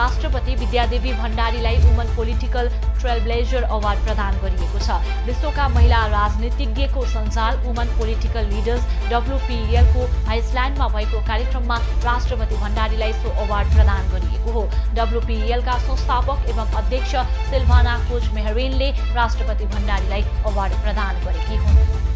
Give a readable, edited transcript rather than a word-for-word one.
राष्ट्रपति विद्यादेवी भण्डारीलाई woman political trailblazer award प्रदान गरिएको छ। विश्वका महिला राजनीतिज्ञको सञ्जाल वुमन पोलिटिकल लिडर्स WPEL को आइसल्यान्डमा भएको कार्यक्रममा राष्ट्रपति भण्डारीलाई सो अवार्ड प्रदान गरिएको हो। WPEL का संस्थापक एवं अध्यक्ष सिल्वाना कोच मेहरिनले राष्ट्रपति भण्डारीलाई अवार्ड प्रदान गरेकी हुन्।